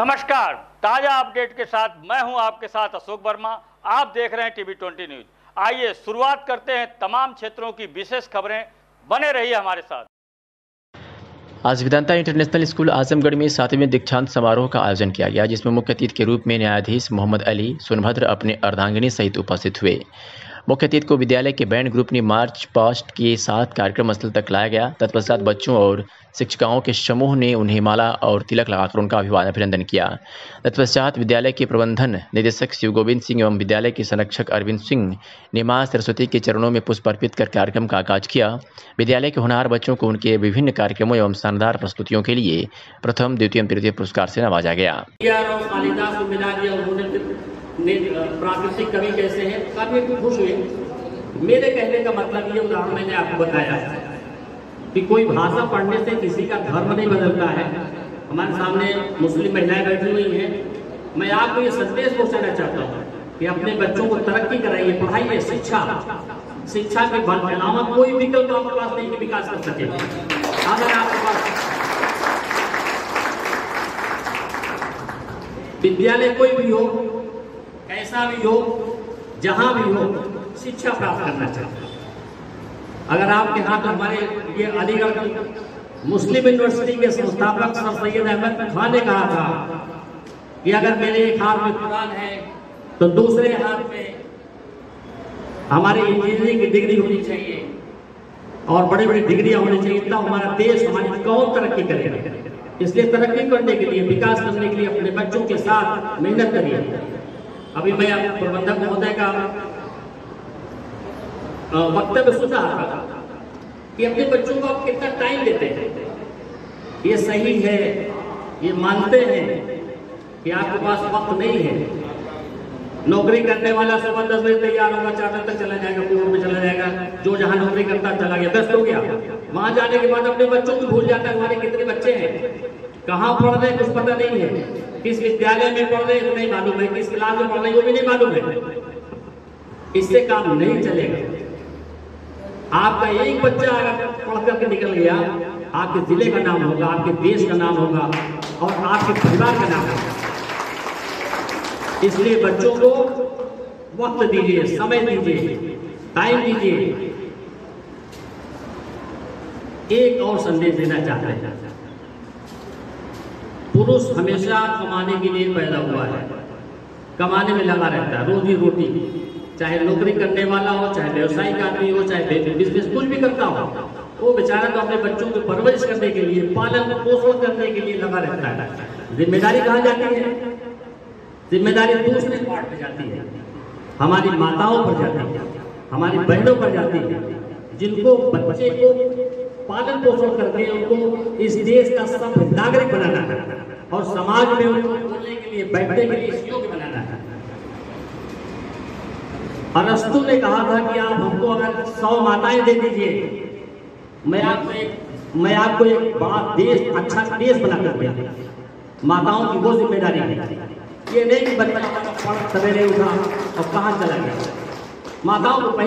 नमस्कार, ताज़ा अपडेट के साथ मैं हूं आपके साथ अशोक वर्मा। आप देख रहे हैं टीवी 20 न्यूज़। आइए शुरुआत करते हैं तमाम क्षेत्रों की विशेष खबरें। बने रहिए हमारे साथ। आज विद्यंता इंटरनेशनल स्कूल आजमगढ़ में 7वें दीक्षांत समारोह का आयोजन किया गया, जिसमें मुख्य अतिथि के रूप में न्यायाधीश मोहम्मद अली सुनभद्र अपने अर्धांगिनी सहित उपस्थित हुए। मुख्य अतिथि को विद्यालय के बैंड ग्रुप ने मार्च पास्ट के साथ कार्यक्रम स्थल तक लाया गया। तत्पश्चात बच्चों और शिक्षिकाओं के समूह ने उन्हें माला और तिलक लगाकर उनका अभिवादन किया। तत्पश्चात विद्यालय के प्रबंधन निदेशक शिव गोविंद सिंह एवं विद्यालय के संरक्षक अरविंद सिंह ने मां सरस्वती के चरणों में पुष्प अर्पित कर कार्यक्रम का आगाज किया। विद्यालय के होनहार बच्चों को उनके विभिन्न कार्यक्रमों एवं शानदार प्रस्तुतियों के लिए प्रथम, द्वितीय एवं तृतीय पुरस्कार से नवाजा गया। प्राकृतिक कवि कैसे हैं, काफी खुश हुए। मेरे कहने का मतलब ये उदाहरण मैंने आपको बताया कि कोई भाषा पढ़ने से किसी का धर्म नहीं बदलता है। हमारे सामने मुस्लिम महिलाएं बैठी हुई हैं। मैं आपको ये संदेश पहुंचाना चाहता हूँ कि अपने बच्चों को तरक्की कराइए, पढ़ाइए। शिक्षा के अलावा कोई विकल्प आपके पास नहीं कि विकास कर सके। अगर आपके पास विद्यालय कोई भी हो, कैसा भी हो, जहां भी हो, शिक्षा प्राप्त करना चाहिए। अगर आपके हाथ हमारे ये अलीगढ़ मुस्लिम यूनिवर्सिटी के संस्थापक सर सैयद अहमद खान ने कहा था कि अगर मेरे एक हाथ में कुरान है तो दूसरे हाथ में हमारी इंजीनियरिंग की डिग्री होनी चाहिए और बड़ी बड़ी डिग्रियां होनी चाहिए, तब हमारा देश, हमारी कौन तरक्की करेगा। इसलिए तरक्की करने के लिए, विकास करने के लिए अपने बच्चों के साथ मेहनत करिए। अभी मैं प्रबंधक महोदय का वक्तव्य सुन रहा था कि अपने बच्चों को आप कितना टाइम देते हैं, ये सही है। ये मानते हैं कि आपके पास वक्त नहीं है। नौकरी करने वाला सुबह 10 बजे तैयार होगा, 4 बजे तक चला जाएगा, कोर्ट में चला जाएगा, जो जहां नौकरी करता चला गया, व्यस्त हो गया। वहां जाने के बाद अपने बच्चों को भूल जाता है हमारे कितने बच्चे हैं, कहाँ पढ़ रहे हैं, कुछ पता नहीं है, किस विद्यालय में पढ़ रहे हैं नहीं मालूम है, किस क्लास में पढ़ रहे हैं वो भी नहीं मालूम है। इससे काम नहीं चलेगा। आपका एक बच्चा अगर पढ़ करके निकल गया, आपके जिले का नाम होगा, आपके देश का नाम होगा और आपके परिवार का नाम होगा। इसलिए बच्चों को वक्त दीजिए, समय दीजिए, टाइम दीजिए। एक और संदेश देना चाहता है, पुरुष हमेशा कमाने के लिए पैदा हुआ है, कमाने में लगा रहता है, रोजी रोटी, चाहे नौकरी करने वाला हो, चाहे व्यवसायिक आदमी हो, चाहे बिजनेस कुछ भी करता हो, वो बेचारा तो अपने बच्चों को परवरिश करने के लिए, पालन पोषण करने के लिए लगा रहता है। जिम्मेदारी कहाँ जाती है? जिम्मेदारी दूसरे पार्ट में जाती है, हमारी माताओं पर जाती है, हमारी बहनों पर जाती है, जिनको बच्चे को पालन पोषण करके उनको इस देश का सफल नागरिक बनाना है और समाज में उनको बोलने के लिए, बैठने के लिए योग्य बनाना है। अरस्तु ने कहा था कि आप हमको अगर 100 माताएं दे दीजिए, मैं आपको एक बड़ा देश, अच्छा देश बनाकर दूंगा। माताओं की वो जिम्मेदारी है। ये नहीं कि बच्चा पढ़ सवेरे उठा और कहाँ चला गया। माताओं को